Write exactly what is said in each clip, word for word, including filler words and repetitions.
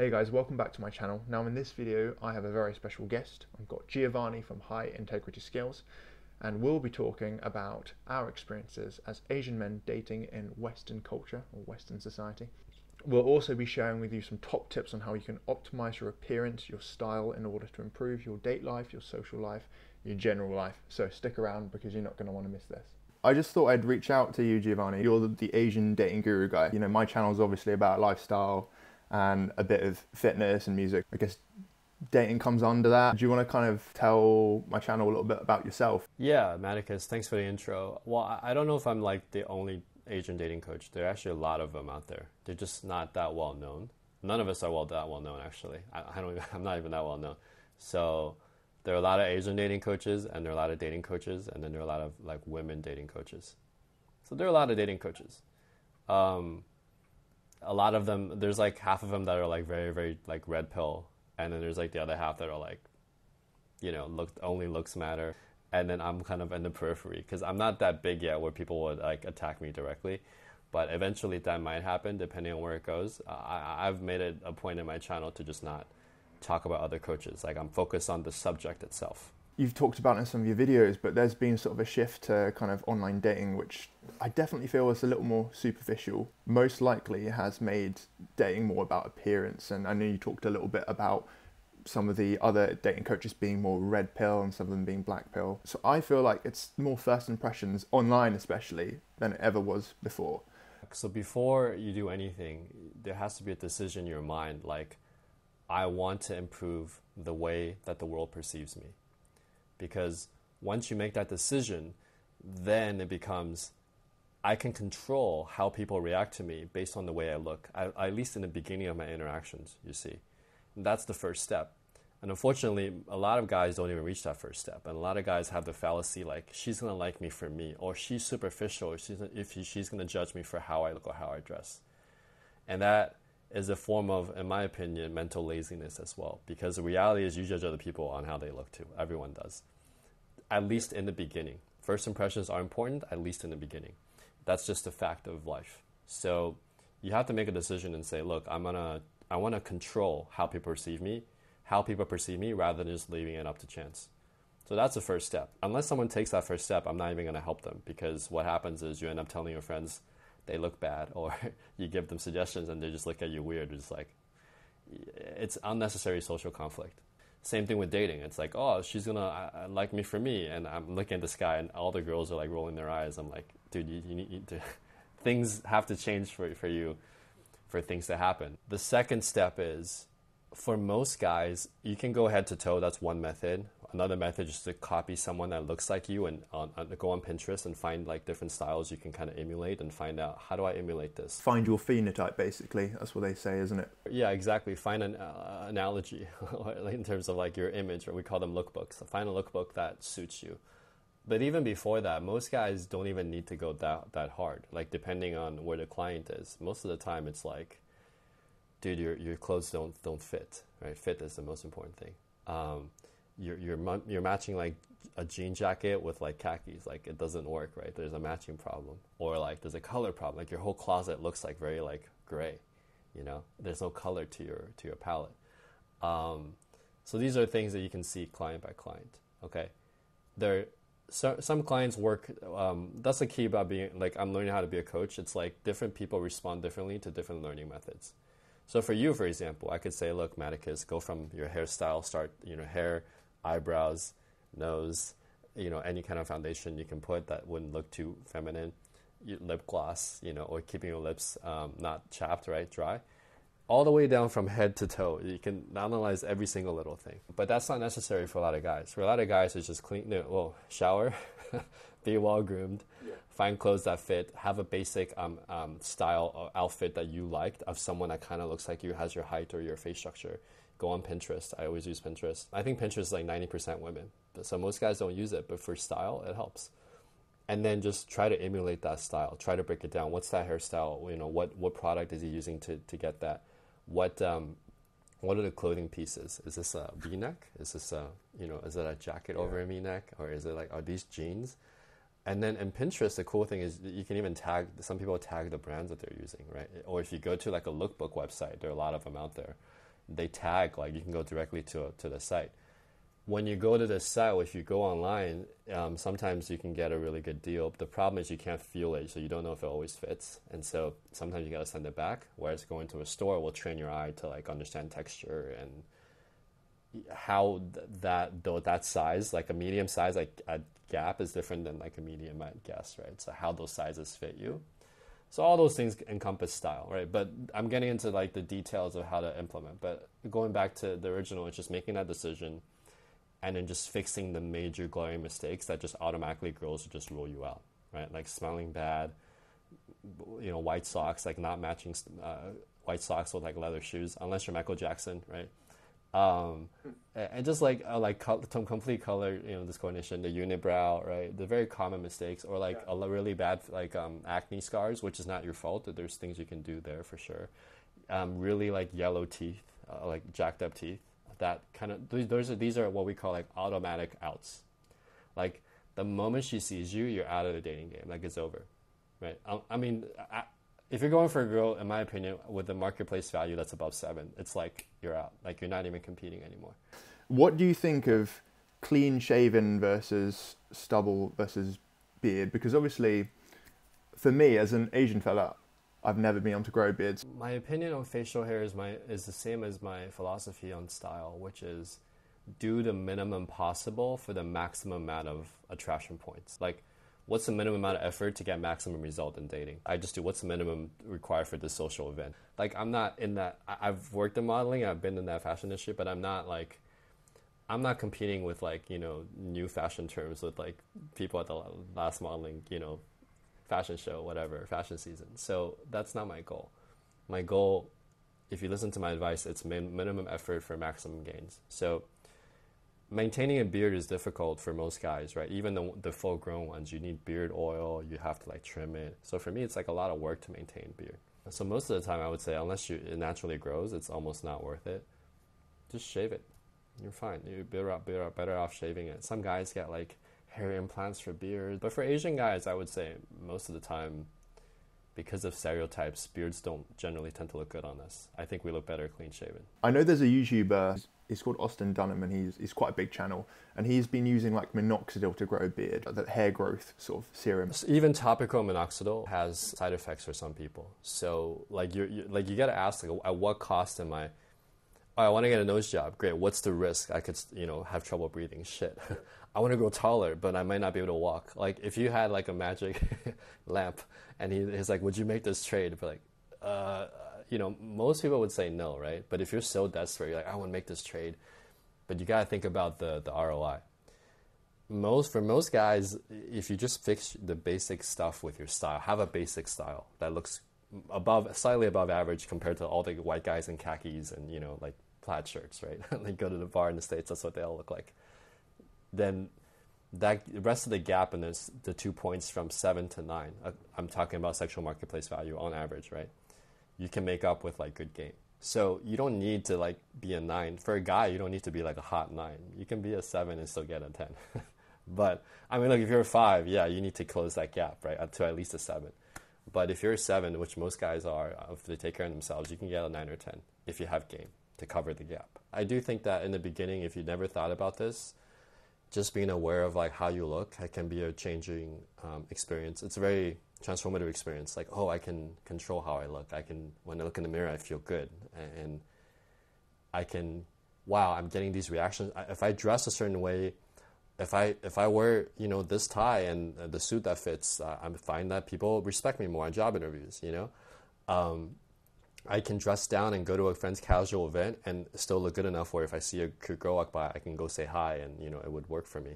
Hey guys, welcome back to my channel. Now in this video I have a very special guest. I've got Giovanni from High Integrity Skills, and we'll be talking about our experiences as Asian men dating in Western culture or Western society. We'll also be sharing with you some top tips on how you can optimize your appearance, your style, in order to improve your date life, your social life, your general life. So stick around because you're not going to want to miss this. I just thought I'd reach out to you, Giovanni. You're the Asian dating guru guy. You know, my channel is obviously about lifestyle and a bit of fitness and music. I guess dating comes under that. Do you want to kind of tell my channel a little bit about yourself? Yeah, Matticus, thanks for the intro. Well, I don't know if I'm like the only Asian dating coach. There are actually a lot of them out there. They're just not that well known. None of us are well that well known, actually. I, I don't even, I'm not even that well known. So there are a lot of Asian dating coaches, and there are a lot of dating coaches, and then there are a lot of like women dating coaches. So there are a lot of dating coaches. Um, A lot of them, there's like half of them that are like very, very like red pill. And then there's like the other half that are like, you know, look, only looks matter. And then I'm kind of in the periphery because I'm not that big yet where people would like attack me directly. But eventually that might happen depending on where it goes. I, I've made it a point in my channel to just not talk about other coaches. Like I'm focused on the subject itself. You've talked about in some of your videos, but there's been sort of a shift to kind of online dating, which I definitely feel is a little more superficial. Most likely has made dating more about appearance. And I know you talked a little bit about some of the other dating coaches being more red pill and some of them being black pill. So I feel like it's more first impressions online, especially, than it ever was before. So before you do anything, there has to be a decision in your mind, like, I want to improve the way that the world perceives me. Because once you make that decision, then it becomes, I can control how people react to me based on the way I look, I, at least in the beginning of my interactions, you see. And that's the first step. And unfortunately, a lot of guys don't even reach that first step. And a lot of guys have the fallacy like, she's going to like me for me, or she's superficial, or she's, if he, she's going to judge me for how I look or how I dress. And that is a form of, in my opinion, mental laziness as well. Because the reality is you judge other people on how they look too. Everyone does. At least in the beginning. First impressions are important, at least in the beginning. That's just a fact of life. So you have to make a decision and say, look, I'm gonna, I want to control how people perceive me, how people perceive me, rather than just leaving it up to chance. So that's the first step. Unless someone takes that first step, I'm not even going to help them. Because what happens is you end up telling your friends they look bad, or you give them suggestions and they just look at you weird. They're just like, it's unnecessary social conflict. Same thing with dating. It's like, oh, she's going to like me for me. And I'm looking at this guy and all the girls are like rolling their eyes. I'm like, dude, you, you need to, things have to change for, for you, for things to happen. The second step is, for most guys, you can go head to toe. That's one method. Another method is to copy someone that looks like you and on, on, go on Pinterest and find like different styles you can kind of emulate and find out, how do I emulate this? Find your phenotype, basically. That's what they say, isn't it? Yeah, exactly. Find an uh, analogy in terms of like your image, or we call them lookbooks. So find a lookbook that suits you. But even before that, most guys don't even need to go that, that hard. Like depending on where the client is, most of the time it's like, dude, your, your clothes don't, don't fit, right? Fit is the most important thing. Um, You're, you're, you're matching like a jean jacket with like khakis. Like it doesn't work, right? There's a matching problem, or like there's a color problem. Like your whole closet looks like very like gray, you know, there's no color to your, to your palette. Um, so these are things that you can see client by client. Okay. There, so, some clients work. Um, that's the key about being like, I'm learning how to be a coach. It's like different people respond differently to different learning methods. So for you, for example, I could say, look, Matticus, go from your hairstyle, start, you know, hair, eyebrows, nose, you know, any kind of foundation you can put that wouldn't look too feminine, your lip gloss, you know, or keeping your lips um, not chapped, right, dry, all the way down from head to toe. You can analyze every single little thing, but that's not necessary for a lot of guys. For a lot of guys, it's just clean, no, well, shower, be well groomed, yeah. Find clothes that fit, have a basic um, um, style or outfit that you liked of someone that kind of looks like you, has your height or your face structure. Go on Pinterest. I always use Pinterest. I think Pinterest is like ninety percent women. So most guys don't use it, but for style, it helps. And then just try to emulate that style. Try to break it down. What's that hairstyle? You know, what, what product is he using to, to get that? What um, what are the clothing pieces? Is this a V-neck? Is this a, you know, is it a jacket yeah. over a V-neck? Or is it like, are these jeans? And then in Pinterest, the cool thing is you can even tag, some people tag the brands that they're using, right? Or if you go to like a lookbook website, there are a lot of them out there. they tag, like you can go directly to to the site. When you go to the site, or if you go online, um, sometimes you can get a really good deal. The problem is you can't feel it, so you don't know if it always fits. And so sometimes you got to send it back, whereas going to a store will train your eye to like understand texture and how th- that though that size, like a medium size like at Gap is different than like a medium at Guess, right? So how those sizes fit you. So all those things encompass style, right? But I'm getting into like the details of how to implement. But going back to the original, it's just making that decision and then just fixing the major glaring mistakes that just automatically girls just rule you out, right? Like smelling bad, you know, white socks, like not matching uh, white socks with like leather shoes, unless you're Michael Jackson, right? Um, and just like uh, like co- complete color, you know, discoordination, the unibrow, right? The very common mistakes, or like yeah. a really bad like um, acne scars, which is not your fault. That there's things you can do there for sure. Um, really like yellow teeth, uh, like jacked up teeth. That kind of th- those are these are what we call like automatic outs. Like the moment she sees you, you're out of the dating game. Like it's over, right? I, I mean, I, if you're going for a girl, in my opinion, with the marketplace value that's above seven, it's like you're out. Like you're not even competing anymore. What do you think of clean shaven versus stubble versus beard? Because obviously, for me as an Asian fella, I've never been able to grow beards. My opinion on facial hair is my is the same as my philosophy on style, which is do the minimum possible for the maximum amount of attraction points. Like, what's the minimum amount of effort to get maximum result in dating? I just do what's the minimum required for this social event. Like, I'm not in that. I've worked in modeling. I've been in that fashion industry, but I'm not like, I'm not competing with like, you know, new fashion terms with like people at the last modeling, you know, fashion show, whatever, fashion season. So that's not my goal. My goal, if you listen to my advice, it's min- minimum effort for maximum gains. So maintaining a beard is difficult for most guys, right? Even the, the full-grown ones, you need beard oil, you have to like trim it. So for me, it's like a lot of work to maintain beard. So most of the time, I would say, unless you, it naturally grows, it's almost not worth it. Just shave it. You're fine. You're better off, better off, better off shaving it. Some guys get like hair implants for beards. But for Asian guys, I would say most of the time, because of stereotypes, beards don't generally tend to look good on us. I think we look better clean-shaven. I know there's a YouTuber, he's called Austin Dunham, and he's he's quite a big channel, and he's been using like Minoxidil to grow a beard, that hair growth sort of serum. Even topical Minoxidil has side effects for some people. So like you you like you got to ask, like, at what cost am I? Oh, I want to get a nose job. Great. What's the risk? I could, you know, have trouble breathing. Shit. I want to grow taller, but I might not be able to walk. Like if you had like a magic lamp, and he, he's like, would you make this trade? But like, uh. You know, most people would say no, right? But if you're so desperate, you're like, I want to make this trade. But you got to think about the, the R O I. Most For most guys, if you just fix the basic stuff with your style, have a basic style that looks above slightly above average compared to all the white guys in khakis and, you know, like plaid shirts, right? They go to the bar in the States, that's what they all look like. Then that the rest of the gap in this, the two points from seven to nine, I'm talking about sexual marketplace value on average, right? You can make up with like good game. So you don't need to like be a nine. For a guy, you don't need to be like a hot nine. You can be a seven and still get a ten. But I mean, like if you're a five, yeah, you need to close that gap, right? Up to at least a seven. But if you're a seven, which most guys are, if they take care of themselves, you can get a nine or ten if you have game to cover the gap. I do think that in the beginning, if you never thought about this, just being aware of like how you look, it can be a changing um, experience. It's a very transformative experience. Like, oh, I can control how I look. I can, when I look in the mirror, I feel good. And I can, wow, I'm getting these reactions. If I dress a certain way, if I if I wear, you know, this tie and the suit that fits, uh, I find that people respect me more on job interviews, you know. Um, I can dress down and go to a friend's casual event and still look good enough where if I see a girl walk by, I can go say hi and, you know, it would work for me.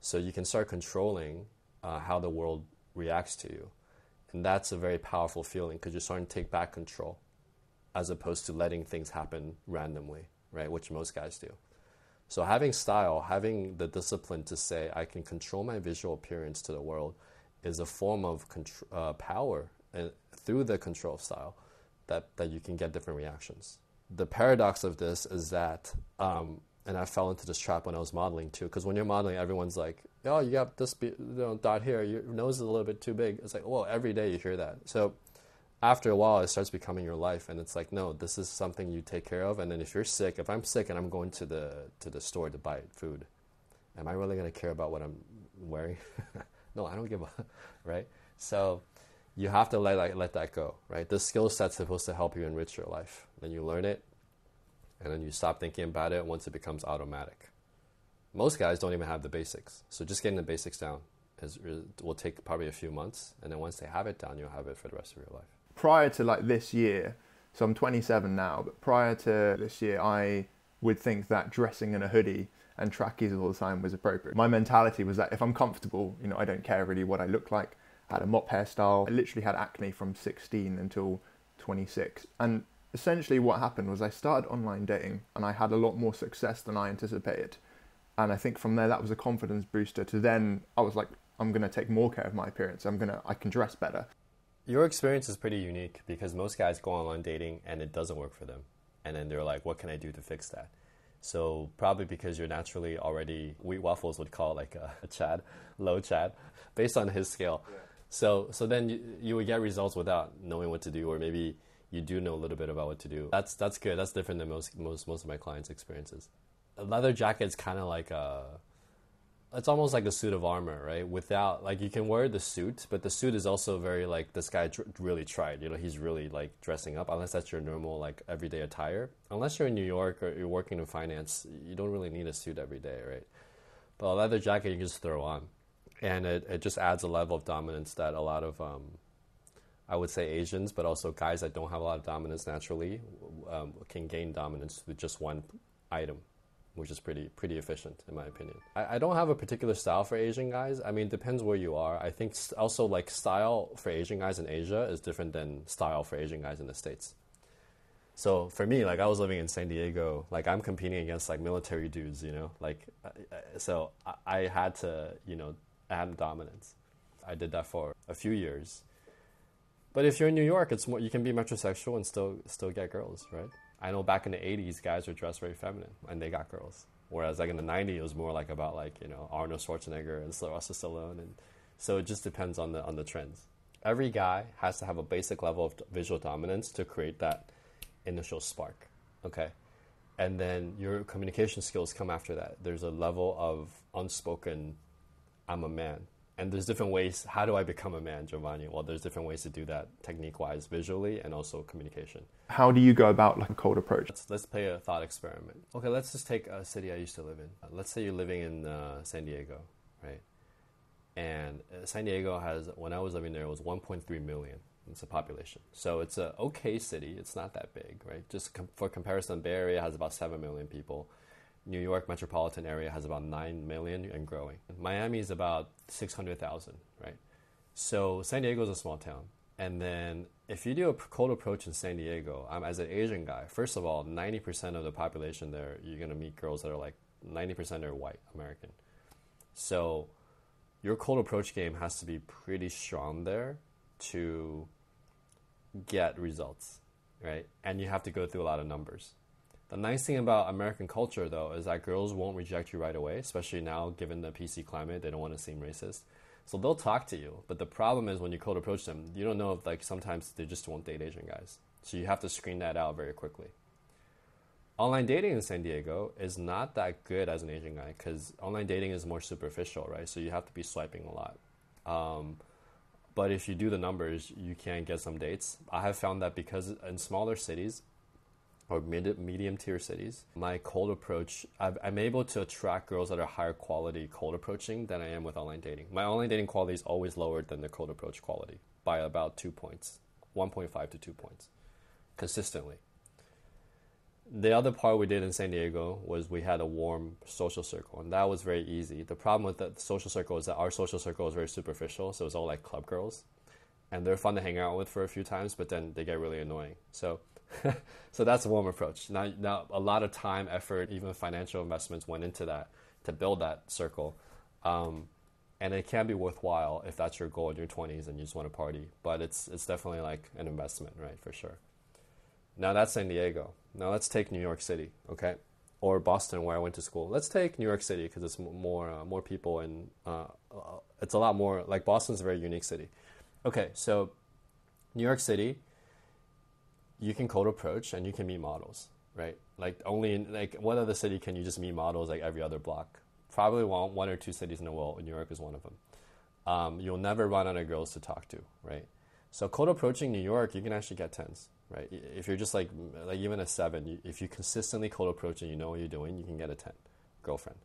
So you can start controlling uh, how the world reacts to you. And that's a very powerful feeling because you're starting to take back control as opposed to letting things happen randomly, right? Which most guys do. So having style, having the discipline to say, I can control my visual appearance to the world is a form of contr- uh, power and through the control of style that, that you can get different reactions. The paradox of this is that, um, and I fell into this trap when I was modeling too, because when you're modeling, everyone's like, oh, you got this be- you know, dot here, your nose is a little bit too big. It's like, well, every day you hear that. So after a while, it starts becoming your life. And it's like, no, this is something you take care of. And then if you're sick, if I'm sick and I'm going to the to the store to buy food, am I really going to care about what I'm wearing? No, I don't give a, right? So you have to let, like, let that go, right? This skill set's supposed to help you enrich your life. Then you learn it, and then you stop thinking about it once it becomes automatic. Most guys don't even have the basics. So just getting the basics down is, will take probably a few months. And then once they have it down, you'll have it for the rest of your life. Prior to like this year, so I'm twenty-seven now, but prior to this year, I would think that dressing in a hoodie and trackies all the time was appropriate. My mentality was that if I'm comfortable, you know, I don't care really what I look like. I had a mop hairstyle. I literally had acne from sixteen until twenty-six. And essentially what happened was I started online dating and I had a lot more success than I anticipated. And I think from there, that was a confidence booster to then I was like, I'm going to take more care of my appearance. I'm going to, I can dress better. Your experience is pretty unique because most guys go online dating and it doesn't work for them. And then they're like, what can I do to fix that? So probably because you're naturally already, Wheat Waffles would call like a, a Chad, low Chad, based on his scale. Yeah. So so then you, you would get results without knowing what to do, or maybe you do know a little bit about what to do. That's that's good. That's different than most most most of my clients' experiences. A leather jacket's kind of like a, it's almost like a suit of armor, right? Without, like, you can wear the suit, but the suit is also very like, this guy tr- really tried, you know, he's really like dressing up, unless that's your normal like everyday attire. Unless you're in New York or you're working in finance, you don't really need a suit every day, right? But a leather jacket you can just throw on. And it, it just adds a level of dominance that a lot of, um, I would say Asians, but also guys that don't have a lot of dominance naturally, um, can gain dominance with just one item, which is pretty pretty efficient in my opinion. I, I don't have a particular style for Asian guys. I mean, it depends where you are. I think also like style for Asian guys in Asia is different than style for Asian guys in the States. So for me, like I was living in San Diego, like I'm competing against like military dudes, you know, like, so I, I had to, you know, add dominance. I did that for a few years. But if you're in New York, it's more, you can be metrosexual and still still get girls, right? I know back in the eighties, guys were dressed very feminine, and they got girls. Whereas like in the nineties, it was more like about like, you know, Arnold Schwarzenegger and Sylvester Stallone, and so it just depends on the on the trends. Every guy has to have a basic level of visual dominance to create that initial spark, okay? And then your communication skills come after that. There's a level of unspoken, I'm a man. And there's different ways, how do I become a man, Giovanni? Well, there's different ways to do that technique-wise, visually, and also communication. How do you go about like a cold approach? Let's, let's play a thought experiment. Okay, let's just take a city I used to live in. Uh, let's say you're living in uh, San Diego, right? And uh, San Diego has, when I was living there, it was one point three million. It's a population. So it's an okay city. It's not that big, right? Just com- for comparison, Bay Area has about seven million people. New York metropolitan area has about nine million and growing. Miami is about six hundred thousand, right? So San Diego is a small town. And then if you do a cold approach in San Diego, um, as an Asian guy, first of all, ninety percent of the population there, you're going to meet girls that are like ninety percent are white American. So your cold approach game has to be pretty strong there to get results, right? And you have to go through a lot of numbers. The nice thing about American culture, though, is that girls won't reject you right away, especially now, given the P C climate, they don't want to seem racist. So they'll talk to you, but the problem is when you cold approach them, you don't know if, like, sometimes they just won't date Asian guys. So you have to screen that out very quickly. Online dating in San Diego is not that good as an Asian guy because online dating is more superficial, right? So you have to be swiping a lot. Um, but if you do the numbers, you can get some dates. I have found that because in smaller cities, or mid, medium-tier cities, my cold approach, I've, I'm able to attract girls that are higher quality cold approaching than I am with online dating. My online dating quality is always lower than the cold approach quality by about two points, one point five to two points, consistently. The other part we did in San Diego was we had a warm social circle, and that was very easy. The problem with the social circle is that our social circle is very superficial, so it's all like club girls, and they're fun to hang out with for a few times, but then they get really annoying. So. So that's a warm approach. Now, now, a lot of time, effort, even financial investments went into that to build that circle. Um, and it can be worthwhile if that's your goal in your twenties and you just want to party. But it's it's definitely like an investment, right, for sure. Now, that's San Diego. Now, let's take New York City, okay, or Boston, where I went to school. Let's take New York City because it's more, uh, more people and uh, it's a lot more, like Boston's a very unique city. Okay, so New York City you can cold approach and you can meet models, right? Like only in like what other city can you just meet models like every other block? Probably one, one or two cities in the world. New York is one of them. Um, you'll never run out of girls to talk to, right? So cold approaching New York, you can actually get tens, right? If you're just like, like even a seven, you, if you consistently cold approach and you know what you're doing, you can get a ten girlfriend.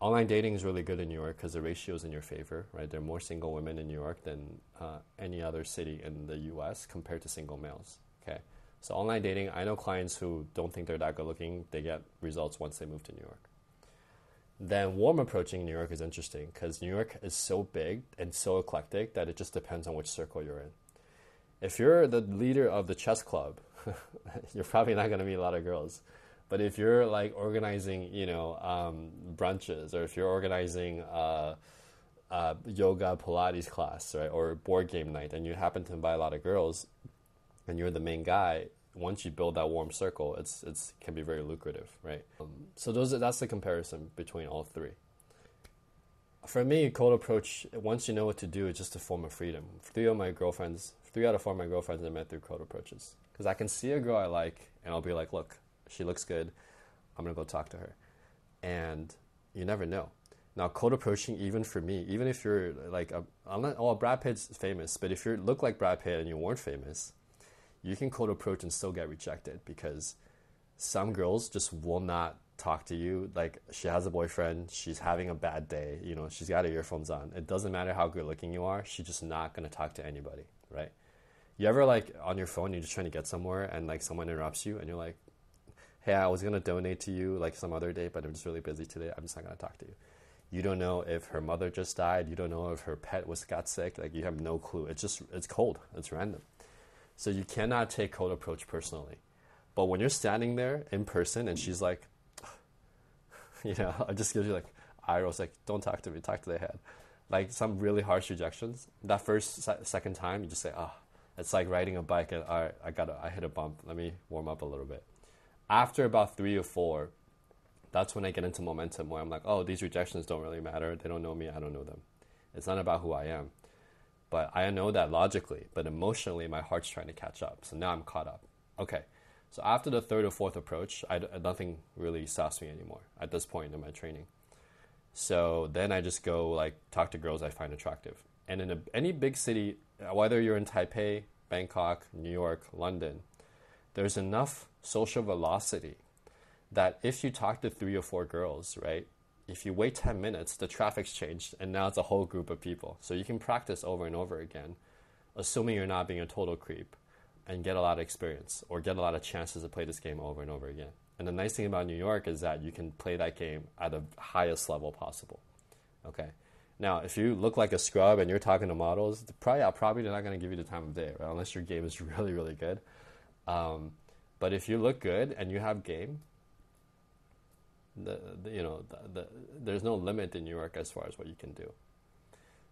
Online dating is really good in New York because the ratio is in your favor, right? There are more single women in New York than uh, any other city in the U S compared to single males, okay? So online dating, I know clients who don't think they're that good looking, they get results once they move to New York. Then warm approaching New York is interesting because New York is so big and so eclectic that it just depends on which circle you're in. If you're the leader of the chess club, you're probably not going to meet a lot of girls. But if you're like organizing, you know, um, brunches, or if you're organizing uh, uh, yoga Pilates class, right, or board game night, and you happen to invite a lot of girls, and you're the main guy, once you build that warm circle, it's it's can be very lucrative, right? Um, so those are, that's the comparison between all three. For me, cold approach, once you know what to do, it's just a form of freedom. Three of my girlfriends, three out of four of my girlfriends I met through cold approaches. Because I can see a girl I like, and I'll be like, look, she looks good. I'm going to go talk to her. And you never know. Now, cold approaching, even for me, even if you're like, a, I'm not, oh, Brad Pitt's famous, but if you look like Brad Pitt and you weren't famous, you can cold approach and still get rejected because some girls just will not talk to you. Like, she has a boyfriend, she's having a bad day, you know, she's got her earphones on. It doesn't matter how good looking you are, she's just not going to talk to anybody, right? You ever, like, on your phone, you're just trying to get somewhere and, like, someone interrupts you and you're like, hey, I was going to donate to you like some other day, but I'm just really busy today. I'm just not going to talk to you. You don't know if her mother just died. You don't know if her pet was got sick. Like, you have no clue. It's just, it's cold. It's random. So you cannot take cold approach personally. But when you're standing there in person and she's like, you know, it just gives you like eye rolls, like, don't talk to me, talk to the head. Like some really harsh rejections. That first, se- second time, you just say, ah, oh. It's like riding a bike and all right, I got I hit a bump. Let me warm up a little bit. After about three or four, that's when I get into momentum where I'm like, oh, these rejections don't really matter. They don't know me. I don't know them. It's not about who I am. But I know that logically, but emotionally, my heart's trying to catch up. So now I'm caught up. Okay. So after the third or fourth approach, I, nothing really stops me anymore at this point in my training. So then I just go like talk to girls I find attractive. And in a, any big city, whether you're in Taipei, Bangkok, New York, London, there's enough social velocity that if you talk to three or four girls, right, if you wait ten minutes, the traffic's changed and now it's a whole group of people. So you can practice over and over again, assuming you're not being a total creep, and get a lot of experience or get a lot of chances to play this game over and over again. And the nice thing about New York is that you can play that game at the highest level possible. Okay. Now, if you look like a scrub and you're talking to models, they're probably, I'm probably not going to give you the time of day, right? Unless your game is really, really good. Um, but if you look good and you have game, the, the you know the, the, there's no limit in New York as far as what you can do.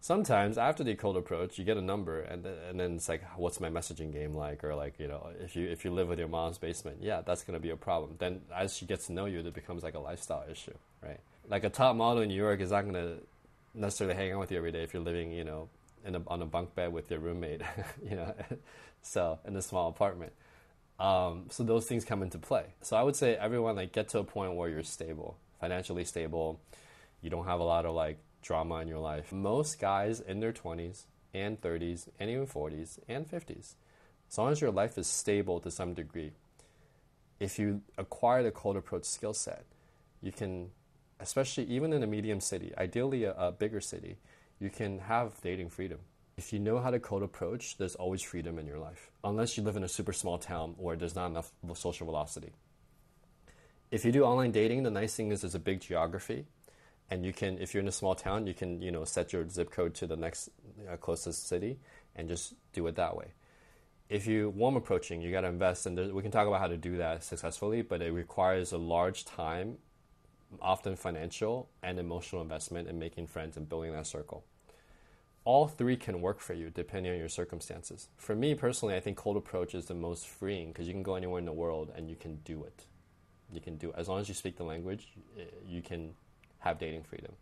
Sometimes after the cold approach, you get a number, and and then it's like, what's my messaging game like? Or like, you know, if you if you live with your mom's basement, yeah, that's going to be a problem. Then as she gets to know you, it becomes like a lifestyle issue, right? Like a top model in New York is not going to necessarily hang out with you every day if you're living, you know, in a, on a bunk bed with your roommate, you know, so in a small apartment. Um, so those things come into play. So I would say everyone, like, get to a point where you're stable, financially stable. You don't have a lot of like drama in your life. Most guys in their twenties and thirties and even forties and fifties, as long as your life is stable to some degree, if you acquire the cold approach skill set, you can, especially even in a medium city, ideally a, a bigger city, you can have dating freedom. If you know how to cold approach, there's always freedom in your life. Unless you live in a super small town where there's not enough social velocity. If you do online dating, the nice thing is there's a big geography. And you can, if you're in a small town, you can, you know, set your zip code to the next uh, closest city and just do it that way. If you warm approaching, you got to invest. And we can talk about how to do that successfully, but it requires a large time, often financial and emotional investment in making friends and building that circle. All three can work for you depending on your circumstances. For me personally, I think cold approach is the most freeing because you can go anywhere in the world and you can do it. You can do it. As long as you speak the language, you can have dating freedom.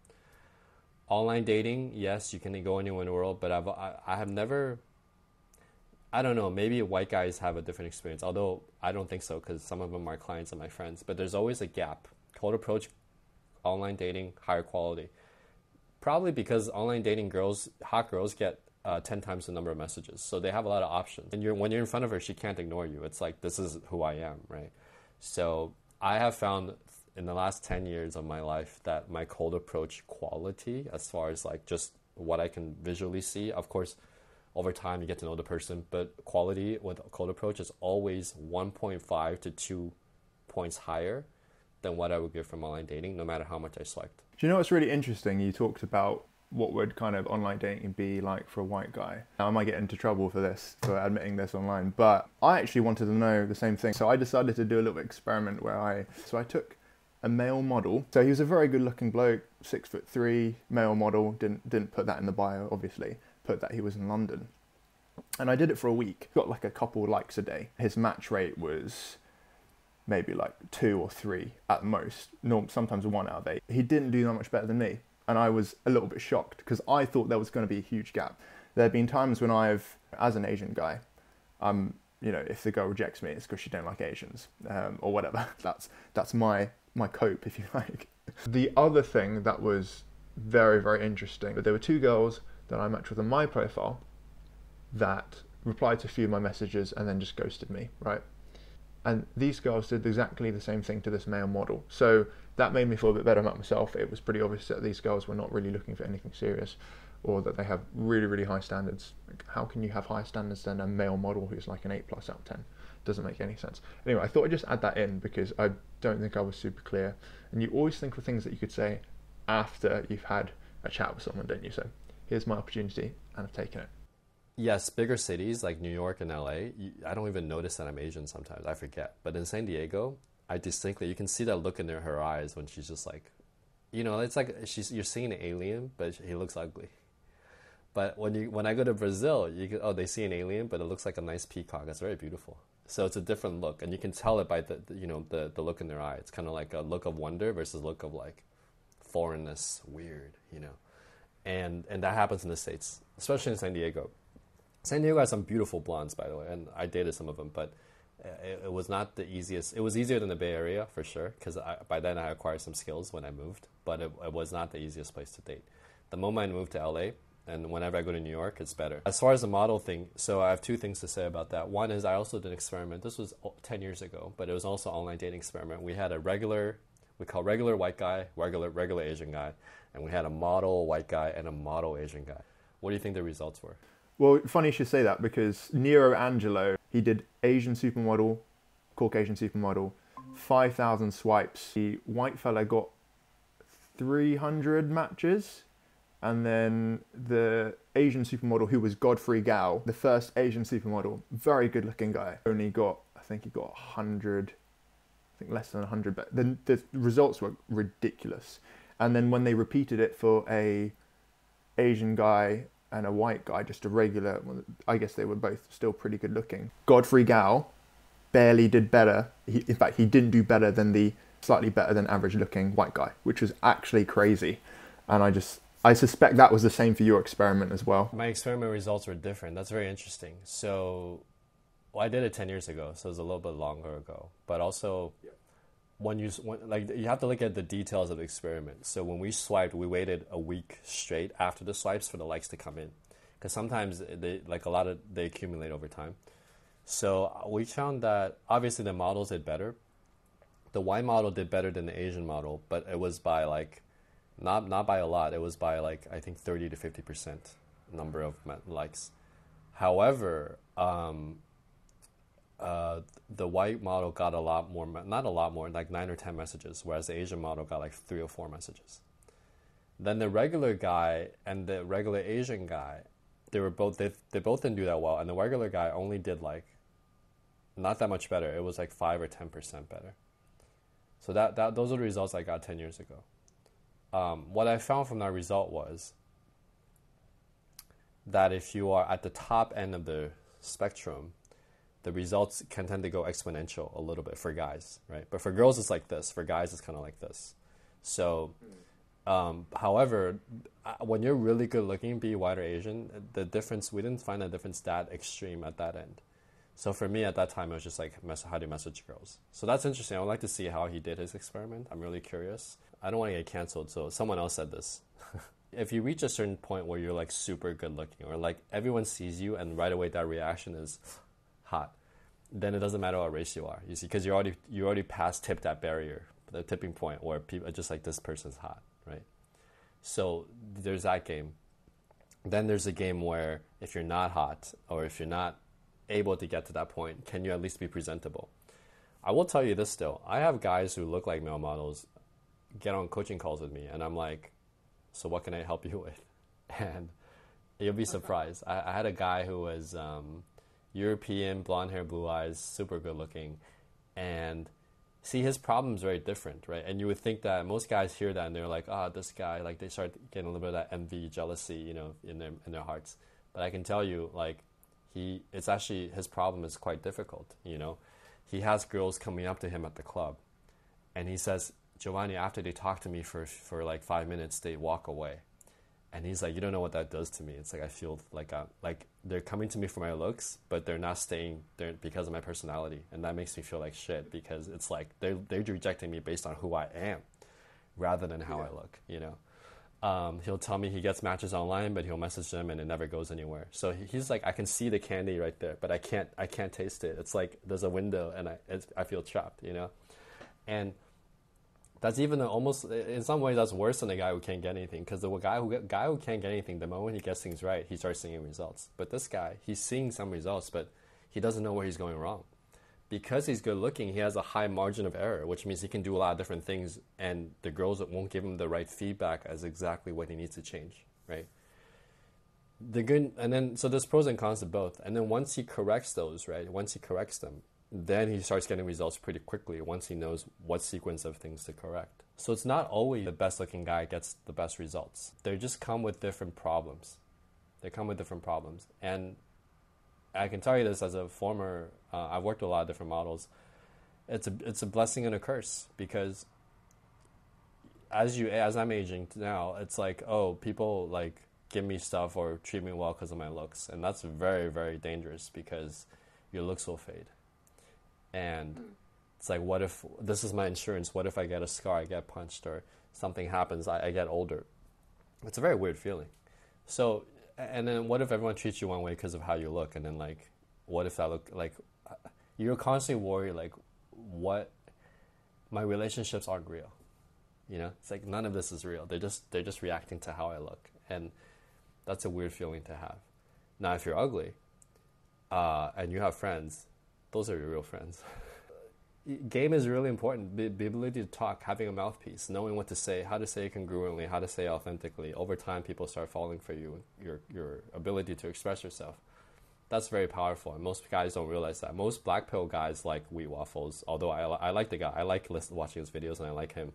Online dating, yes, you can go anywhere in the world, but I've, I, I have never, I don't know, maybe white guys have a different experience, although I don't think so because some of them are clients of my friends. But there's always a gap. Cold approach, online dating, higher quality. Probably because online dating girls, hot girls get uh, ten times the number of messages. So they have a lot of options. And you're, when you're in front of her, she can't ignore you. It's like, this is who I am, right? So I have found in the last ten years of my life that my cold approach quality, as far as like just what I can visually see, of course, over time, you get to know the person, but quality with cold approach is always one point five to two points higher than what I would get from online dating, no matter how much I swiped. Do you know what's really interesting? You talked about what would kind of online dating be like for a white guy. Now, I might get into trouble for this, for admitting this online, but I actually wanted to know the same thing. So I decided to do a little experiment where I, so I took a male model. So he was a very good looking bloke, six foot three, male model, didn't, didn't put that in the bio, obviously. Put that he was in London, and I did it for a week. Got like a couple likes a day. His match rate was maybe like two or three at most, no, sometimes one out of eight. He didn't do that much better than me, and I was a little bit shocked because I thought there was going to be a huge gap. There have been times when I've, as an Asian guy, um, you know, if the girl rejects me, it's because she don't like Asians um, or whatever. That's that's my my cope, if you like. The other thing that was very very interesting, but there were two girls that I matched with on my profile that replied to a few of my messages and then just ghosted me, right? And these girls did exactly the same thing to this male model. So that made me feel a bit better about myself. It was pretty obvious that these girls were not really looking for anything serious or that they have really, really high standards. Like, how can you have higher standards than a male model who's like an eight plus out of ten? Doesn't make any sense. Anyway, I thought I'd just add that in because I don't think I was super clear. And you always think of things that you could say after you've had a chat with someone, don't you? So here's my opportunity, and I've taken it. Yes, bigger cities like New York and L A, you, I don't even notice that I'm Asian sometimes. I forget. But in San Diego, I distinctly, you can see that look in her eyes when she's just like, you know, it's like she's you're seeing an alien, but he looks ugly. But when you when I go to Brazil, you can, oh, they see an alien, but it looks like a nice peacock. It's very beautiful. So it's a different look, and you can tell it by the, the you know the, the look in their eye. It's kind of like a look of wonder versus look of like foreignness, weird, you know. And and that happens in the States, especially in San Diego. San Diego has some beautiful blondes, by the way, and I dated some of them, but it, it was not the easiest. It was easier than the Bay Area, for sure, because by then I acquired some skills when I moved, but it, it was not the easiest place to date. The moment I moved to L A, and whenever I go to New York, it's better. As far as the model thing, so I have two things to say about that. One is I also did an experiment. This was ten years ago, but it was also an online dating experiment. We had a regular, we call regular white guy, regular regular Asian guy, and we had a model white guy and a model Asian guy. What do you think the results were? Well, funny you should say that because Nero Angelo, he did Asian supermodel, Caucasian supermodel, five thousand swipes. The white fella got three hundred matches. And then the Asian supermodel, who was Godfrey Gao, the first Asian supermodel, very good looking guy, only got, I think he got one hundred, I think less than one hundred, but the, the results were ridiculous. And then when they repeated it for a Asian guy and a white guy, just a regular, I guess they were both still pretty good looking. Godfrey Gao barely did better. He, in fact, he didn't do better than the slightly better than average looking white guy, which was actually crazy. And I just, I suspect that was the same for your experiment as well. My experiment results were different. That's very interesting. So well, I did it ten years ago, so it was a little bit longer ago, but also When you when, like, you have to look at the details of the experiment. So when we swiped, we waited a week straight after the swipes for the likes to come in, because sometimes they like a lot of they accumulate over time. So we found that obviously the models did better. The white model did better than the Asian model, but it was by like, not not by a lot. It was by like I think thirty to fifty percent number of likes. However. Um, Uh, the white model got a lot more, not a lot more, like nine or ten messages, whereas the Asian model got like three or four messages. Then the regular guy and the regular Asian guy, they were both, they, they both didn't do that well, and the regular guy only did like, not that much better. It was like five or ten percent better. So that, that those are the results I got ten years ago. Um, what I found from that result was that if you are at the top end of the spectrum, the results can tend to go exponential a little bit for guys, right? But for girls, it's like this. For guys, it's kind of like this. So Um, however, when you're really good looking, be white or Asian, the difference, we didn't find a difference that extreme at that end. So for me at that time, it was just like, how do you message girls? So that's interesting. I would like to see how he did his experiment. I'm really curious. I don't want to get canceled. So someone else said this. If you reach a certain point where you're like super good looking, or like everyone sees you and right away that reaction is hot, then it doesn't matter what race you are. You see, because you already you already past tipped that barrier, the tipping point where people are just like, this person's hot, right? So there's that game. Then there's a game where if you're not hot or if you're not able to get to that point, can you at least be presentable? I will tell you this though. I have guys who look like male models get on coaching calls with me, and I'm like, so what can I help you with? And you'll be surprised. I, I had a guy who was um, European, blonde hair, blue eyes, super good looking. And see, his problem's very different, right? And you would think that most guys hear that and they're like, ah, oh, this guy, like they start getting a little bit of that envy, jealousy, you know, in their in their hearts. But I can tell you, like, he, it's actually, his problem is quite difficult, you know? He has girls coming up to him at the club. And he says, Giovanni, after they talk to me for, for like five minutes, they walk away. And he's like, you don't know what that does to me. It's like, I feel like I'm, like they're coming to me for my looks, but they're not staying there because of my personality. And that makes me feel like shit, because it's like they're, they're rejecting me based on who I am rather than how yeah. I look, you know? Um, he'll tell me he gets matches online, but he'll message them and it never goes anywhere. So he's like, I can see the candy right there, but I can't, I can't taste it. It's like there's a window and I, it's, I feel trapped, you know? And that's even almost, in some ways, that's worse than the guy who can't get anything. Because the guy who guy who can't get anything, the moment he gets things right, he starts seeing results. But this guy, he's seeing some results, but he doesn't know where he's going wrong. Because he's good looking, he has a high margin of error, which means he can do a lot of different things, and the girls that won't give him the right feedback as exactly what he needs to change, right? The good, and then, so there's pros and cons to both. And then once he corrects those, right, once he corrects them, then he starts getting results pretty quickly once he knows what sequence of things to correct. So it's not always the best looking guy gets the best results. They just come with different problems. They come with different problems. And I can tell you this as a former, uh, I've worked with a lot of different models. It's a, it's a blessing and a curse, because as you, as I'm aging now, it's like, oh, people like give me stuff or treat me well because of my looks. And that's very, very dangerous, because your looks will fade. And it's like, what if this is my insurance? What if I get a scar, I get punched, or something happens, I, I get older? It's a very weird feeling. So, and then what if everyone treats you one way because of how you look? And then, like, what if that look, like, you're constantly worried, like, what, my relationships aren't real, you know? It's like, none of this is real. They're just, they're just reacting to how I look. And that's a weird feeling to have. Now, if you're ugly, uh, and you have friends, those are your real friends. Game is really important. The, the ability to talk, having a mouthpiece, knowing what to say, how to say it congruently, how to say it authentically. Over time, people start falling for you, your your ability to express yourself. That's very powerful, and most guys don't realize that. Most black pill guys like Wheat Waffles, although I, I like the guy. I like listen, watching his videos, and I like him.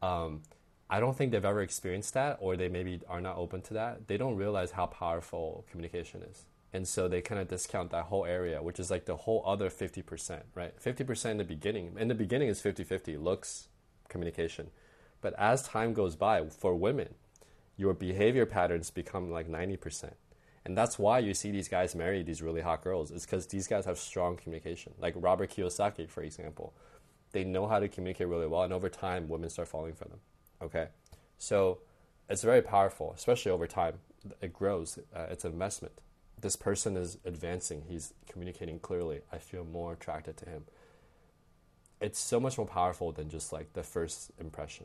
Um, I don't think they've ever experienced that, or they maybe are not open to that. They don't realize how powerful communication is. And so they kind of discount that whole area, which is like the whole other fifty percent, right? fifty percent in the beginning. In the beginning, it's fifty-fifty, looks, communication. But as time goes by, for women, your behavior patterns become like ninety percent. And that's why you see these guys marry these really hot girls. It's because these guys have strong communication. Like Robert Kiyosaki, for example. They know how to communicate really well. And over time, women start falling for them, okay? So it's very powerful, especially over time. It grows. Uh, it's an investment. This person is advancing. He's communicating clearly. I feel more attracted to him. It's so much more powerful than just like the first impression.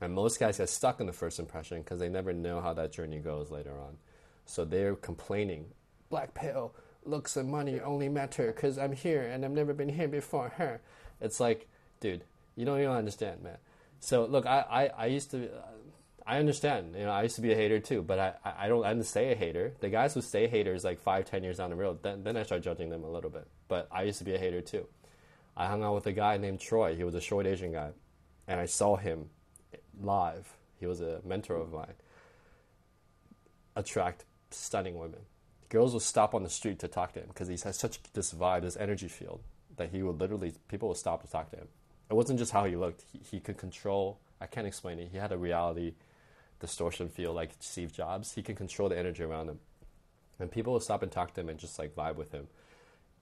And most guys get stuck in the first impression because they never know how that journey goes later on. So they're complaining, black pill, looks and money only matter because I'm here and I've never been here before. Her. It's like, dude, you don't even understand, man. So look, I, I, I used to... Uh, I understand, you know, I used to be a hater too, but I, I don't, I didn't stay a hater. The guys who stay haters like five, ten years down the road, then, then I start judging them a little bit. But I used to be a hater too. I hung out with a guy named Troy. He was a short Asian guy, and I saw him live. He was a mentor of mine. Attract stunning women. Girls will stop on the street to talk to him because he has such this vibe, this energy field that he would literally, people would stop to talk to him. It wasn't just how he looked. He, he could control I can't explain it. He had a reality distortion feel like Steve Jobs. He can control the energy around him. And people will stop and talk to him and just like vibe with him.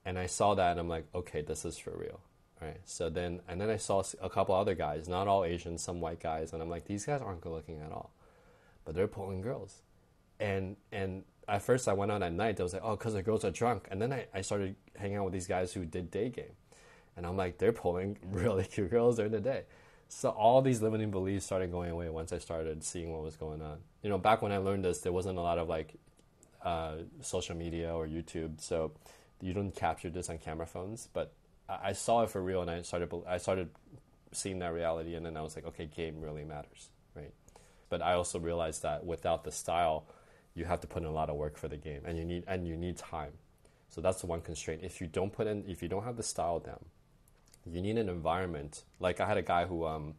And I saw that and I'm like, okay, this is for real. All right. So then, and then I saw a couple other guys, not all Asian, some white guys. And I'm like, these guys aren't good looking at all, but they're pulling girls. And, and at first I went out at night. I was like, oh, cause the girls are drunk. And then I, I started hanging out with these guys who did day game. And I'm like, they're pulling really cute girls during the day. So all these limiting beliefs started going away once I started seeing what was going on. You know, back when I learned this, there wasn't a lot of like uh, social media or YouTube. So you don't capture this on camera phones. But I saw it for real, and I started I started seeing that reality. And then I was like, okay, game really matters, right? But I also realized that without the style, you have to put in a lot of work for the game, and you need and you need time. So that's the one constraint. If you don't put in, if you don't have the style down, you need an environment. Like I had a guy who, um,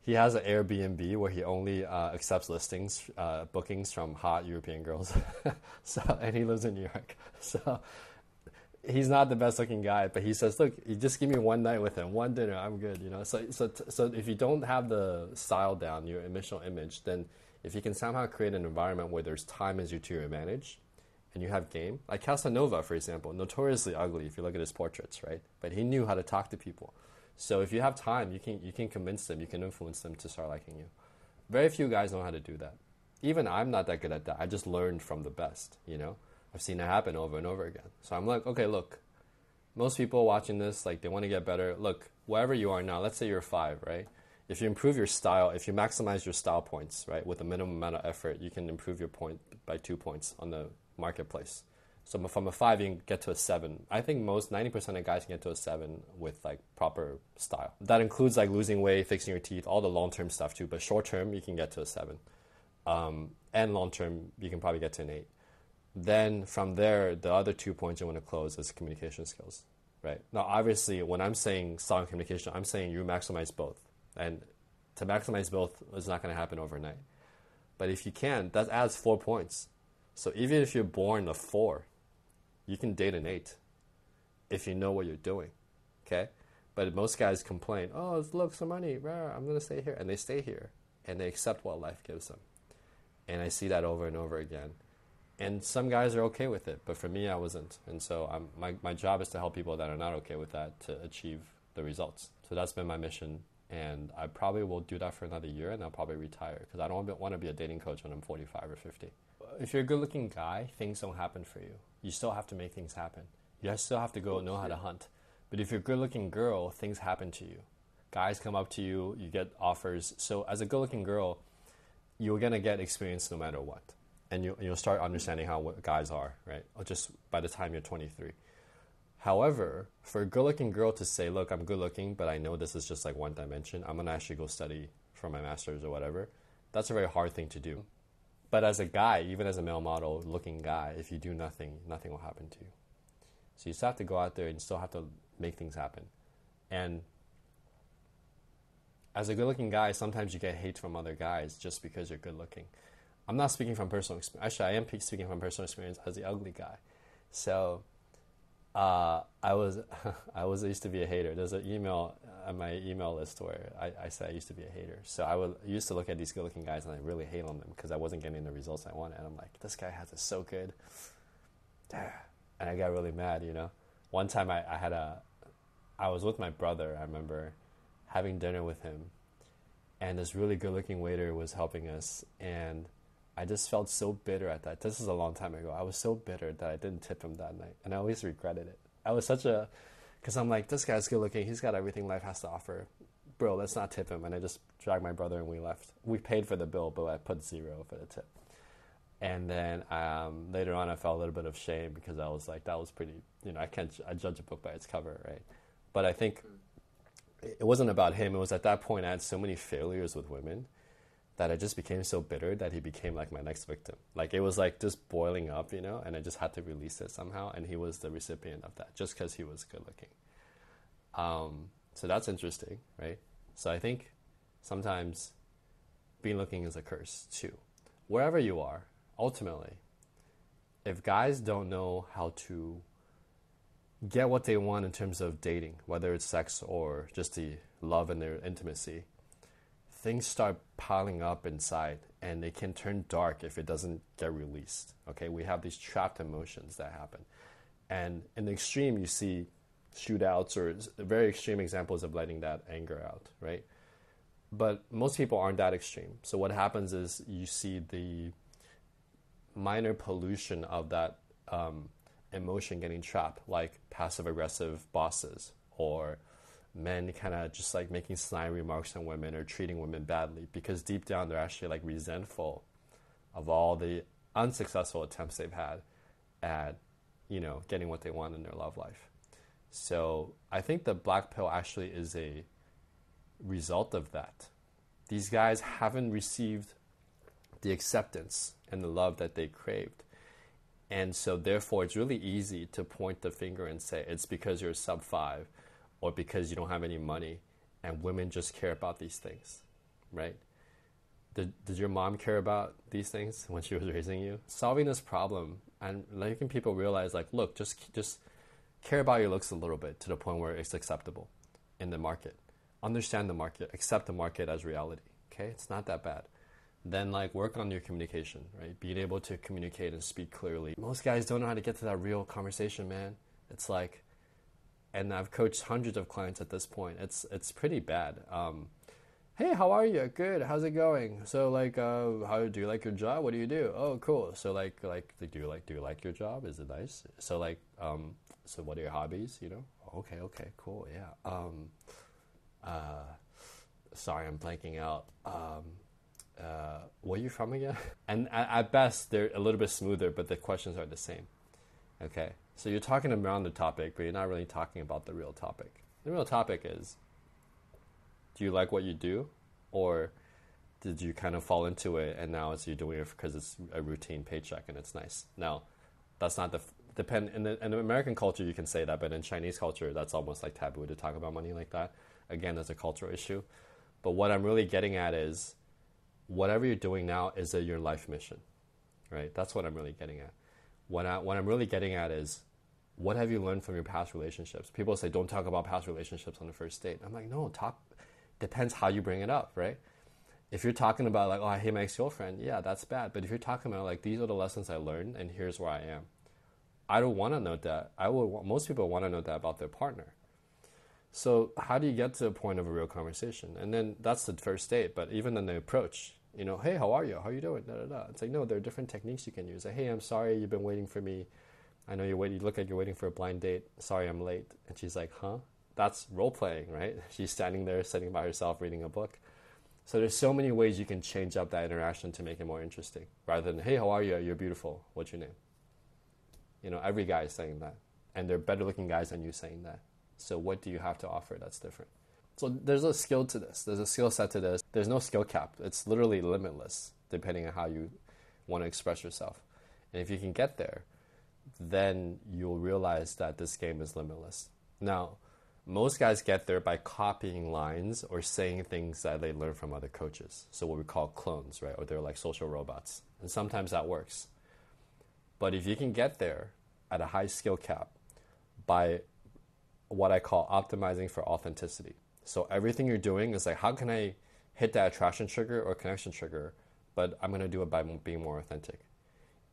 he has an Airbnb where he only uh, accepts listings, uh, bookings from hot European girls. So, and he lives in New York. So he's not the best looking guy, but he says, look, you just give me one night with him, one dinner, I'm good. You know? So, so, so if you don't have the style down, your initial image, then if you can somehow create an environment where there's time as you to your advantage, and you have game, like Casanova, for example, notoriously ugly if you look at his portraits, right? But he knew how to talk to people. So if you have time, you can you can convince them, you can influence them to start liking you. Very few guys know how to do that. Even I'm not that good at that. I just learned from the best, you know? I've seen it happen over and over again. So I'm like, okay, look, most people watching this, like they want to get better. Look, wherever you are now, let's say you're five, right? If you improve your style, if you maximize your style points, right, with a minimum amount of effort, you can improve your point by two points on the marketplace. So from a five, you can get to a seven. I think most ninety percent of guys can get to a seven with like proper style. That includes like losing weight, fixing your teeth, all the long-term stuff too. But short-term, you can get to a seven. Um, and long-term, you can probably get to an eight. Then from there, the other two points you want to close is communication skills, right? Now, obviously, when I'm saying style and communication, I'm saying you maximize both. And to maximize both is not going to happen overnight. But if you can, that adds four points. So even if you're born a four, you can date an eight if you know what you're doing, okay? But most guys complain, oh, look, some money, I'm going to stay here. And they stay here, and they accept what life gives them. And I see that over and over again. And some guys are okay with it, but for me, I wasn't. And so I'm, my, my job is to help people that are not okay with that to achieve the results. So that's been my mission. And I probably will do that for another year, and I'll probably retire because I don't want to be a dating coach when I'm forty-five or fifty. If you're a good-looking guy, things don't happen for you. You still have to make things happen. You still have to go know how to hunt. But if you're a good-looking girl, things happen to you. Guys come up to you. You get offers. So as a good-looking girl, you're going to get experience no matter what. And you, you'll start understanding how guys are, right? Or just by the time you're twenty-three. However, for a good-looking girl to say, look, I'm good-looking, but I know this is just like one dimension. I'm going to actually go study for my master's or whatever. That's a very hard thing to do. But as a guy, even as a male model looking guy, if you do nothing, nothing will happen to you. So you still have to go out there and still have to make things happen. And as a good-looking guy, sometimes you get hate from other guys just because you're good-looking. I'm not speaking from personal experience. Actually, I am speaking from personal experience as the ugly guy. So uh, I was I was I used to be a hater. There's an email on my email list where I, I said I used to be a hater. So I would I used to look at these good-looking guys and I really hate on them because I wasn't getting the results I wanted. And I'm like, this guy has it so good. And I got really mad, you know. One time I, I had a, I was with my brother, I remember, having dinner with him. And this really good-looking waiter was helping us. And I just felt so bitter at that. This is a long time ago. I was so bitter that I didn't tip him that night. And I always regretted it. I was such a... Because I'm like, this guy's good looking. He's got everything life has to offer. Bro, let's not tip him. And I just dragged my brother and we left. We paid for the bill, but I put zero for the tip. And then um, later on, I felt a little bit of shame because I was like, that was pretty... You know, I can't... I judge a book by its cover, right? But I think it wasn't about him. It was at that point I had so many failures with women that I just became so bitter that he became like my next victim. Like it was like just boiling up, you know, and I just had to release it somehow. And he was the recipient of that just because he was good looking. Um, so that's interesting, right? So I think sometimes being looking is a curse too. Wherever you are, ultimately, if guys don't know how to get what they want in terms of dating, whether it's sex or just the love and their intimacy, things start piling up inside, and it can turn dark if it doesn't get released. Okay, we have these trapped emotions that happen. And in the extreme, you see shootouts or very extreme examples of letting that anger out, right? But most people aren't that extreme. So what happens is you see the minor pollution of that um, emotion getting trapped, like passive-aggressive bosses or men kind of just like making snide remarks on women or treating women badly, because deep down they're actually like resentful of all the unsuccessful attempts they've had at, you know, getting what they want in their love life. So I think the black pill actually is a result of that. These guys haven't received the acceptance and the love that they craved. And so therefore, it's really easy to point the finger and say, it's because you're sub five or because you don't have any money, and women just care about these things, right? Did, did your mom care about these things when she was raising you? Solving this problem and making people realize, like, look, just just care about your looks a little bit to the point where it's acceptable in the market. Understand the market, accept the market as reality, okay? It's not that bad. Then, like, work on your communication, right? Being able to communicate and speak clearly. Most guys don't know how to get to that real conversation, man. It's like, and I've coached hundreds of clients at this point. It's it's pretty bad. Um, hey, how are you? Good. How's it going? So, like, uh, how do you like your job? What do you do? Oh, cool. So, like, like, do you like do you like your job? Is it nice? So, like, um, so what are your hobbies? You know? Okay, okay, cool. Yeah. Um, uh, sorry, I'm blanking out. Um. Uh, where are you from again? And at best, they're a little bit smoother, but the questions are the same. Okay, so you're talking around the topic, but you're not really talking about the real topic. The real topic is, do you like what you do? Or did you kind of fall into it, and now it's you're doing it because it's a routine paycheck and it's nice? Now, that's not the... depend in the, in the American culture, you can say that, but in Chinese culture, that's almost like taboo to talk about money like that. Again, that's a cultural issue. But what I'm really getting at is, whatever you're doing now is a, your life mission, right? That's what I'm really getting at. What, I, what I'm really getting at is, what have you learned from your past relationships? People say, don't talk about past relationships on the first date. I'm like, no, talk, depends how you bring it up, right? If you're talking about like, oh, I hate my ex-girlfriend, yeah, that's bad. But if you're talking about like, these are the lessons I learned and here's where I am. I don't want to know that. I would, most people want to know that about their partner. So how do you get to a point of a real conversation? And then that's the first date, but even in the approach, you know, hey, how are you? How are you doing? Da, da, da. It's like, no, there are different techniques you can use. Like, hey, I'm sorry you've been waiting for me. I know you're waiting. You look like you're waiting for a blind date. Sorry, I'm late. And she's like, huh? That's role-playing, right? She's standing there, sitting by herself, reading a book. So there's so many ways you can change up that interaction to make it more interesting, rather than, hey, how are you? You're beautiful. What's your name? You know, every guy is saying that. And they're better-looking guys than you saying that. So what do you have to offer that's different? So there's a skill to this. There's a skill set to this. There's no skill cap. It's literally limitless, depending on how you want to express yourself. And if you can get there, then you'll realize that this game is limitless. Now, most guys get there by copying lines or saying things that they learn from other coaches. So what we call clones, right? Or they're like social robots. And sometimes that works. But if you can get there at a high skill cap by what I call optimizing for authenticity. So everything you're doing is like, how can I hit that attraction trigger or connection trigger, but I'm going to do it by being more authentic.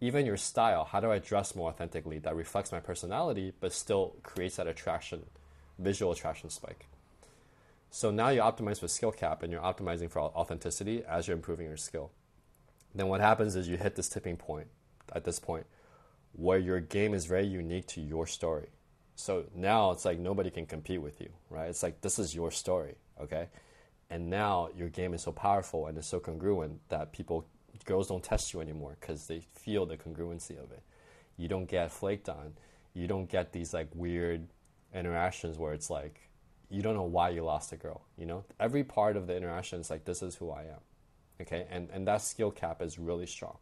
Even your style, how do I dress more authentically that reflects my personality, but still creates that attraction, visual attraction spike. So now you optimize for skill cap and you're optimizing for authenticity as you're improving your skill. Then what happens is you hit this tipping point at this point where your game is very unique to your story. So now it's like nobody can compete with you, right? It's like, this is your story, okay? And now your game is so powerful and it's so congruent that people, girls don't test you anymore because they feel the congruency of it. You don't get flaked on. You don't get these like weird interactions where it's like, you don't know why you lost a girl, you know? Every part of the interaction is like, this is who I am, okay? And, and that skill cap is really strong.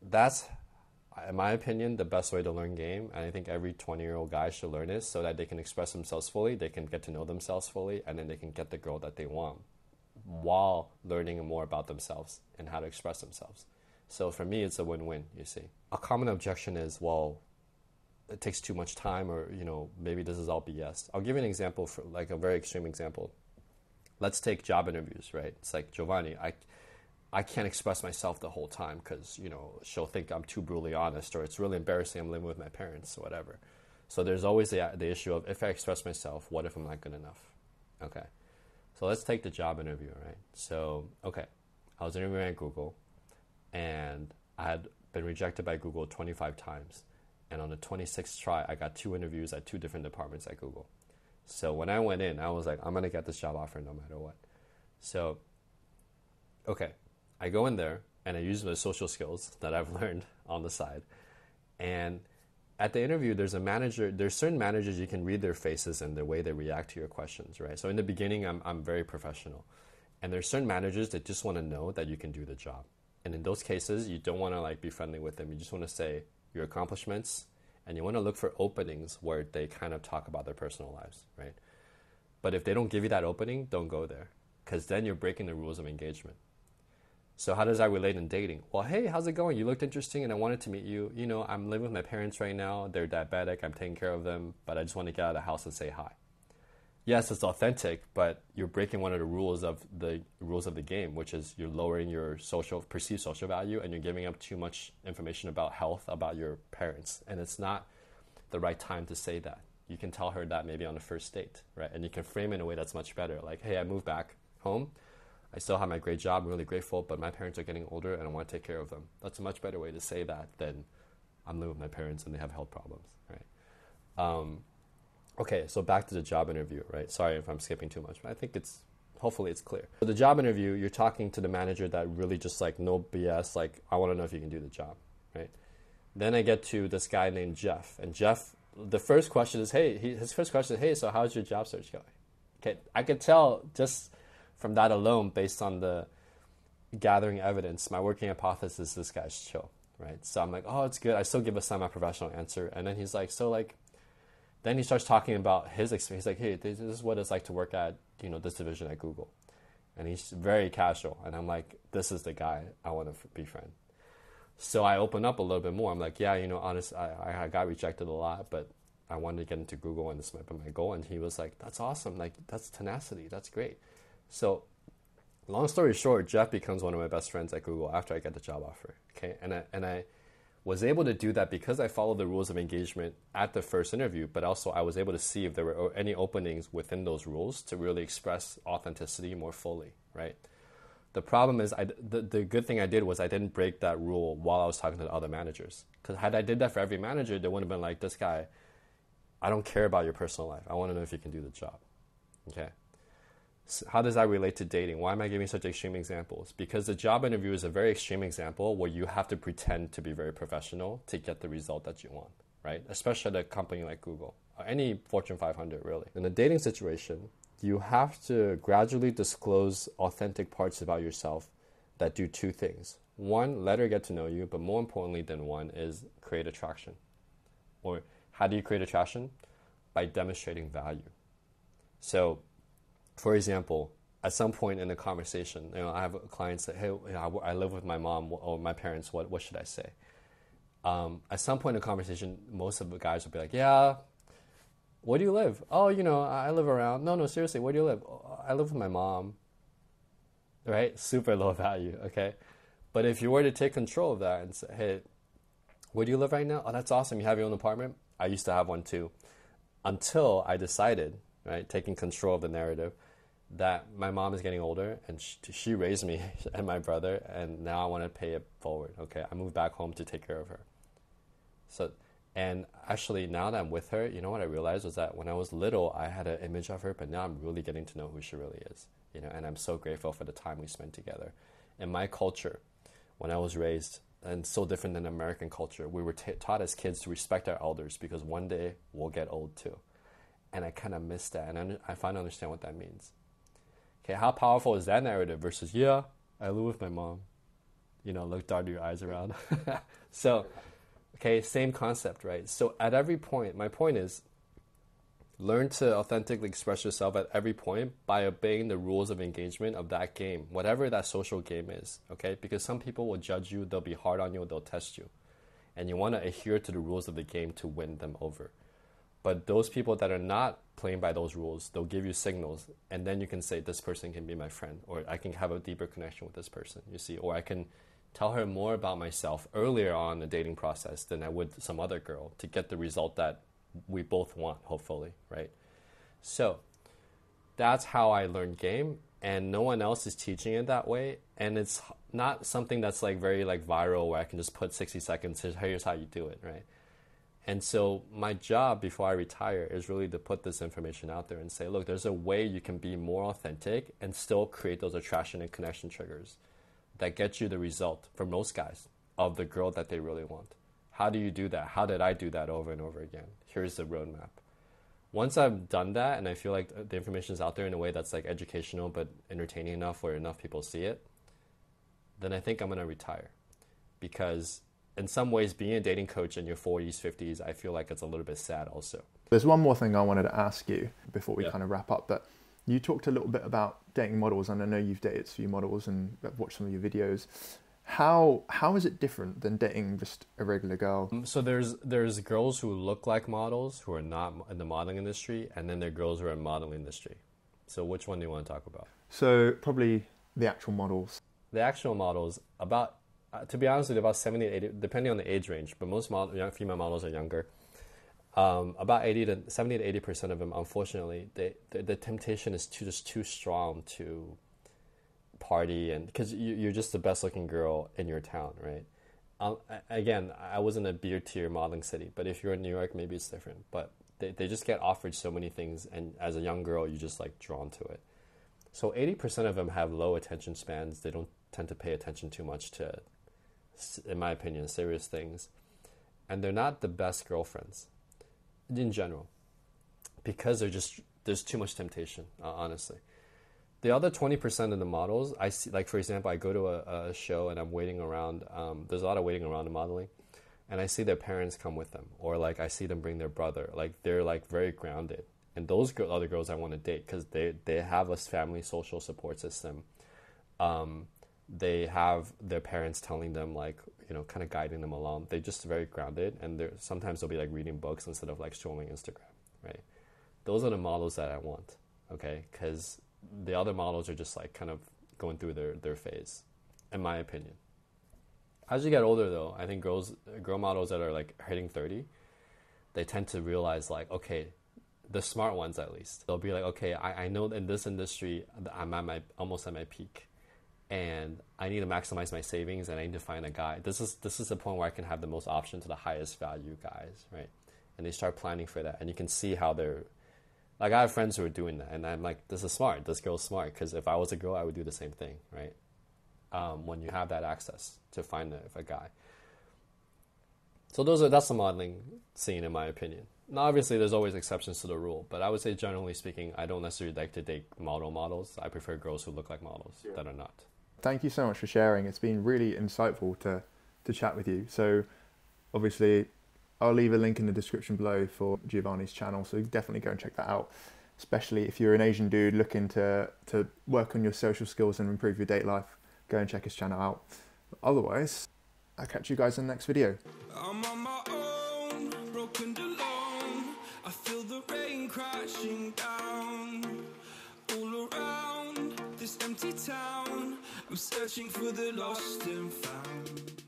That's, in my opinion, the best way to learn game, and I think every twenty-year-old guy should learn it so that they can express themselves fully, they can get to know themselves fully, and then they can get the girl that they want while learning more about themselves and how to express themselves. So for me, it's a win-win, you see. A common objection is, well, it takes too much time, or, you know, maybe this is all B S. I'll give you an example, for like a very extreme example. Let's take job interviews, right? It's like, Giovanni, I, I can't express myself the whole time because, you know, she'll think I'm too brutally honest, or it's really embarrassing, I'm living with my parents, or whatever. So there's always the, the issue of, if I express myself, what if I'm not good enough? Okay. So let's take the job interview, right? So, okay, I was interviewing at Google, and I had been rejected by Google twenty-five times. And on the twenty-sixth try, I got two interviews at two different departments at Google. So when I went in, I was like, I'm going to get this job offer no matter what. So, okay, I go in there, and I use my social skills that I've learned on the side. And at the interview, there's a manager. There's certain managers, you can read their faces and the way they react to your questions, right? So in the beginning, I'm I'm very professional. And there's certain managers that just want to know that you can do the job. And in those cases, you don't want to like be friendly with them. You just want to say your accomplishments, and you want to look for openings where they kind of talk about their personal lives, right? But if they don't give you that opening, don't go there, because then you're breaking the rules of engagement. So how does that relate in dating? Well, hey, how's it going? You looked interesting, and I wanted to meet you. You know, I'm living with my parents right now. They're diabetic. I'm taking care of them, but I just want to get out of the house and say hi. Yes, it's authentic, but you're breaking one of the rules of the rules of the game, which is you're lowering your social perceived social value, and you're giving up too much information about health, about your parents. And it's not the right time to say that. You can tell her that maybe on the first date, right? And you can frame it in a way that's much better. Like, hey, I moved back home. I still have my great job, I'm really grateful, but my parents are getting older and I want to take care of them. That's a much better way to say that than I'm living with my parents and they have health problems, right? Um, okay, so back to the job interview, right? Sorry if I'm skipping too much, but I think it's, hopefully it's clear. So the job interview, you're talking to the manager that really just like, no B S, like, I want to know if you can do the job, right? Then I get to this guy named Jeff. And Jeff, the first question is, hey, he, his first question is, hey, so how's your job search going? Okay, I could tell just from that alone, based on the gathering evidence, my working hypothesis is this guy's chill, right? So I'm like, oh, it's good. I still give a semi-professional answer. And then he's like, so like, then he starts talking about his experience. He's like, hey, this is what it's like to work at, you know, this division at Google. And he's very casual. And I'm like, this is the guy I want to befriend. So I open up a little bit more. I'm like, yeah, you know, honest, I, I got rejected a lot, but I wanted to get into Google and this might be my goal. And he was like, that's awesome. Like, that's tenacity. That's great. So, long story short, Jeff becomes one of my best friends at Google after I get the job offer, okay? And I, and I was able to do that because I followed the rules of engagement at the first interview, but also I was able to see if there were any openings within those rules to really express authenticity more fully, right? The problem is, I, the, the good thing I did was I didn't break that rule while I was talking to the other managers. Because had I did that for every manager, they would have been like, this guy, I don't care about your personal life. I want to know if you can do the job, okay? So how does that relate to dating? Why am I giving such extreme examples? Because the job interview is a very extreme example where you have to pretend to be very professional to get the result that you want, right? Especially at a company like Google, or any Fortune five hundred, really. In a dating situation, you have to gradually disclose authentic parts about yourself that do two things. One, let her get to know you, but more importantly than one is create attraction. Or how do you create attraction? By demonstrating value. So, for example, at some point in the conversation, you know, I have clients that, hey, I live with my mom or my parents. What what should I say? Um, at some point in the conversation, most of the guys will be like, yeah, where do you live? Oh, you know, I live around. No, no, seriously, where do you live? Oh, I live with my mom. Right? Super low value, okay? But if you were to take control of that and say, hey, where do you live right now? Oh, that's awesome. You have your own apartment? I used to have one too. Until I decided, right, taking control of the narrative, that my mom is getting older and she, she raised me and my brother, and now I want to pay it forward. Okay, I moved back home to take care of her. So, and actually now that I'm with her, you know what I realized was that when I was little, I had an image of her, but now I'm really getting to know who she really is. You know, and I'm so grateful for the time we spent together. In my culture, when I was raised, and so different than American culture, we were t- taught as kids to respect our elders because one day we'll get old too. And I kind of missed that, and I, I finally understand what that means. Okay, how powerful is that narrative versus, yeah, I live with my mom. You know, look, dart your eyes around. So, okay, same concept, right? So at every point, my point is, learn to authentically express yourself at every point by obeying the rules of engagement of that game, whatever that social game is, okay? Because some people will judge you, they'll be hard on you, they'll test you. and you want to adhere to the rules of the game to win them over. But those people that are not playing by those rules, they'll give you signals, and then you can say, this person can be my friend, or I can have a deeper connection with this person, you see, or I can tell her more about myself earlier on in the dating process than I would some other girl to get the result that we both want, hopefully, right? So that's how I learned game, and no one else is teaching it that way, and it's not something that's like very like viral where I can just put sixty seconds, here's how you do it, right? And so my job before I retire is really to put this information out there and say, look, there's a way you can be more authentic and still create those attraction and connection triggers that get you the result for most guys of the girl that they really want. How do you do that? How did I do that over and over again? Here's the roadmap. Once I've done that and I feel like the information is out there in a way that's like educational but entertaining enough where enough people see it, then I think I'm going to retire. Because in some ways, being a dating coach in your forties, fifties, I feel like it's a little bit sad also. There's one more thing I wanted to ask you before we yeah. kind of wrap up. But you talked a little bit about dating models, and I know you've dated a few models and I've watched some of your videos. How how is it different than dating just a regular girl? So there's there's girls who look like models who are not in the modeling industry, and then there are girls who are in the modeling industry. So which one do you want to talk about? So probably the actual models. The actual models, about uh, to be honest with you, about seventy to eighty, depending on the age range, but most model, young, female models are younger. Um, about eighty to seventy to eighty percent of them, unfortunately, they, the, the temptation is too, just too strong to party, and because you, you're just the best looking girl in your town, right? Um, again, I was in a beer tier modeling city, but if you're in New York, maybe it's different. But they, they just get offered so many things, and as a young girl, you're just like drawn to it. So eighty percent of them have low attention spans. They don't tend to pay attention too much to, in my opinion, serious things, and they're not the best girlfriends in general because they're just there's too much temptation, uh, honestly. The other twenty percent of the models, I see, like, for example, I go to a, a show and I'm waiting around. Um, there's a lot of waiting around in modeling. And I see their parents come with them. Or, like, I see them bring their brother. Like, they're, like, very grounded. And those girl, other girls I want to date because they, they have a family social support system. Um, they have their parents telling them, like, you know, kind of guiding them along. They're just very grounded. And they're sometimes they'll be, like, reading books instead of, like, scrolling Instagram, right? Those are the models that I want, okay? Because the other models are just like kind of going through their, their phase, in my opinion. As you get older, though, I think girls, girl models that are like hitting thirty, they tend to realize like, okay, the smart ones at least, they'll be like, okay, I, I know in this industry I'm at my almost at my peak, and I need to maximize my savings, and I need to find a guy. This is this is the point where I can have the most options to the highest value guys, right? And they start planning for that, and you can see how they're. Like, I have friends who are doing that, and I'm like, this is smart. This girl's smart, because if I was a girl, I would do the same thing, right? Um, when you have that access to find a, a guy. So those are that's the modeling scene, in my opinion. Now, obviously, there's always exceptions to the rule, but I would say, generally speaking, I don't necessarily like to date model models. I prefer girls who look like models yeah. that are not. Thank you so much for sharing. It's been really insightful to, to chat with you. So, obviously, I'll leave a link in the description below for Giovanni's channel, so definitely go and check that out, especially if you're an Asian dude looking to, to work on your social skills and improve your date life. Go and check his channel out. Otherwise, I'll catch you guys in the next video. I'm on my own, broken alone. I feel the rain crashing down all around this empty town. I'm searching for the lost and found.